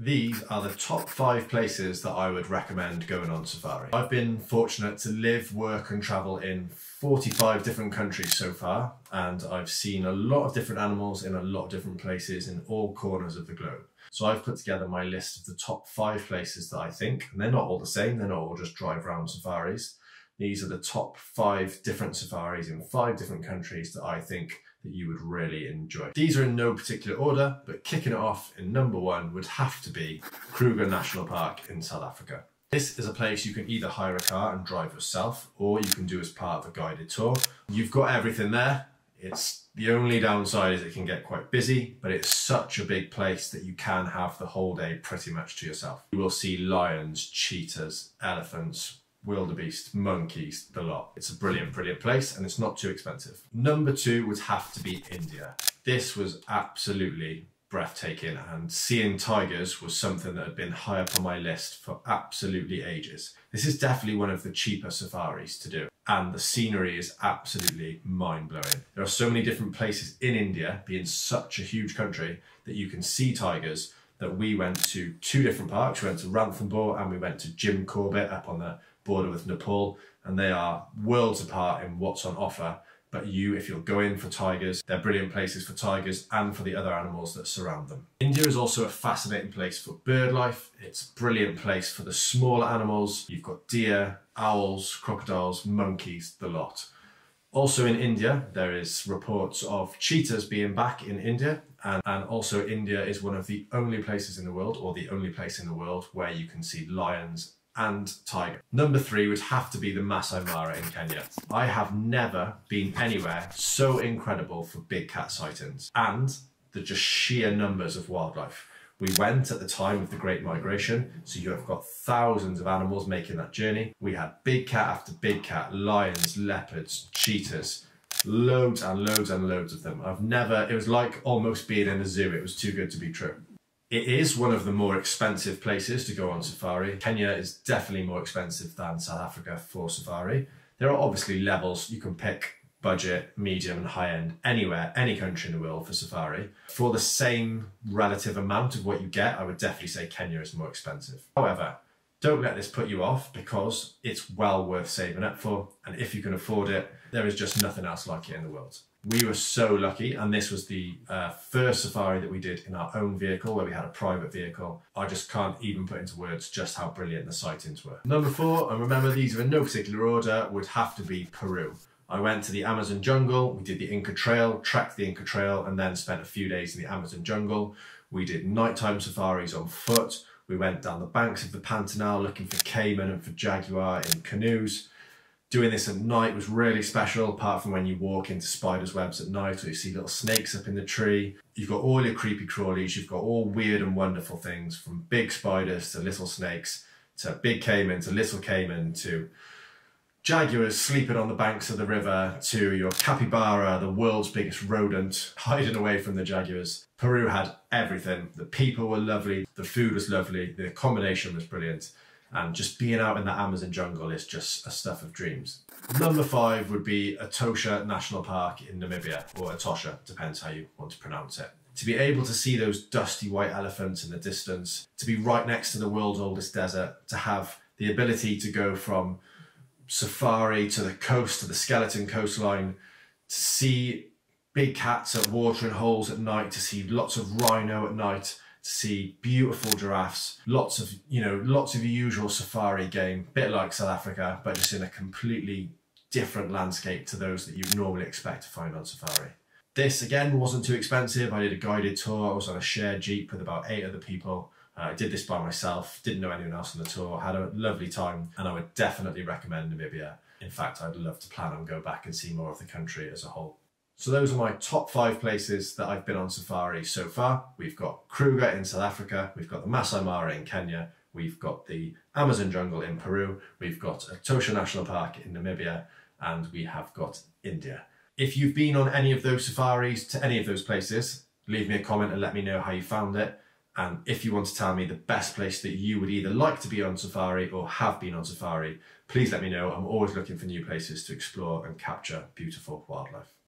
These are the top 5 places that I would recommend going on safari. I've been fortunate to live, work and travel in 45 different countries so far, and I've seen a lot of different animals in a lot of different places in all corners of the globe. So I've put together my list of the top 5 places that I think, and they're not all the same, they're not all just drive round safaris. These are the top 5 different safaris in 5 different countries that I think that you would really enjoy. These are in no particular order, but kicking it off in number 1 would have to be Kruger National Park in South Africa. This is a place you can either hire a car and drive yourself, or you can do as part of a guided tour. You've got everything there. It's the only downside is it can get quite busy, but it's such a big place that you can have the whole day pretty much to yourself. You will see lions, cheetahs, elephants, wildebeest, monkeys, the lot. It's a brilliant, brilliant place, and it's not too expensive. Number 2 would have to be India. This was absolutely breathtaking, and seeing tigers was something that had been high up on my list for absolutely ages. This is definitely one of the cheaper safaris to do, and the scenery is absolutely mind-blowing. There are so many different places in India, being such a huge country, that you can see tigers, that we went to 2 different parks. We went to Ranthambore and we went to Jim Corbett up on the border with Nepal, and they are worlds apart in what's on offer. But if you're going for tigers, they're brilliant places for tigers and for the other animals that surround them. India is also a fascinating place for bird life. It's a brilliant place for the smaller animals. You've got deer, owls, crocodiles, monkeys, the lot. Also in India, there is reports of cheetahs being back in India, and also India is one of the only places in the world, or the only place in the world, where you can see lions and tiger. Number 3 would have to be the Maasai Mara in Kenya. I have never been anywhere so incredible for big cat sightings and the just sheer numbers of wildlife. We went at the time of the Great Migration, so you have got thousands of animals making that journey. We had big cat after big cat, lions, leopards, cheetahs, loads and loads and loads of them. It was like almost being in a zoo. It was too good to be true. It is one of the more expensive places to go on safari. Kenya is definitely more expensive than South Africa for safari. There are obviously levels. You can pick budget, medium and high end anywhere, any country in the world for safari. For the same relative amount of what you get, I would definitely say Kenya is more expensive. However, don't let this put you off, because it's well worth saving up for. And if you can afford it, there is just nothing else like it in the world. We were so lucky, and this was the first safari that we did in our own vehicle, where we had a private vehicle. I just can't even put into words just how brilliant the sightings were. Number 4, and remember these are in no particular order, would have to be Peru. I went to the Amazon jungle, we did the Inca Trail, trekked the Inca Trail, and then spent a few days in the Amazon jungle. We did nighttime safaris on foot. We went down the banks of the Pantanal looking for caiman and for jaguar in canoes. Doing this at night was really special, apart from when you walk into spiders' webs at night, or you see little snakes up in the tree. You've got all your creepy crawlies, you've got all weird and wonderful things, from big spiders to little snakes, to big caiman to little caiman, to jaguars sleeping on the banks of the river, to your capybara, the world's biggest rodent, hiding away from the jaguars. Peru had everything. The people were lovely, the food was lovely, the accommodation was brilliant. And just being out in the Amazon jungle is just a stuff of dreams. Number 5 would be Etosha National Park in Namibia, or Etosha, depends how you want to pronounce it. To be able to see those dusty white elephants in the distance, to be right next to the world's oldest desert, to have the ability to go from safari to the coast, to the skeleton coastline, to see big cats at watering holes at night, to see lots of rhino at night, to see beautiful giraffes, lots of the usual safari game, bit like South Africa, but just in a completely different landscape to those that you'd normally expect to find on safari. This again wasn't too expensive. I did a guided tour. I was on a shared jeep with about 8 other people. I did this by myself, didn't know anyone else on the tour, had a lovely time, and I would definitely recommend Namibia. In fact, I'd love to plan on going back and see more of the country as a whole. So those are my top 5 places that I've been on safari so far. We've got Kruger in South Africa, we've got the Maasai Mara in Kenya, we've got the Amazon jungle in Peru, we've got Etosha National Park in Namibia, and we have got India. If you've been on any of those safaris to any of those places, leave me a comment and let me know how you found it. And if you want to tell me the best place that you would either like to be on safari or have been on safari, please let me know. I'm always looking for new places to explore and capture beautiful wildlife.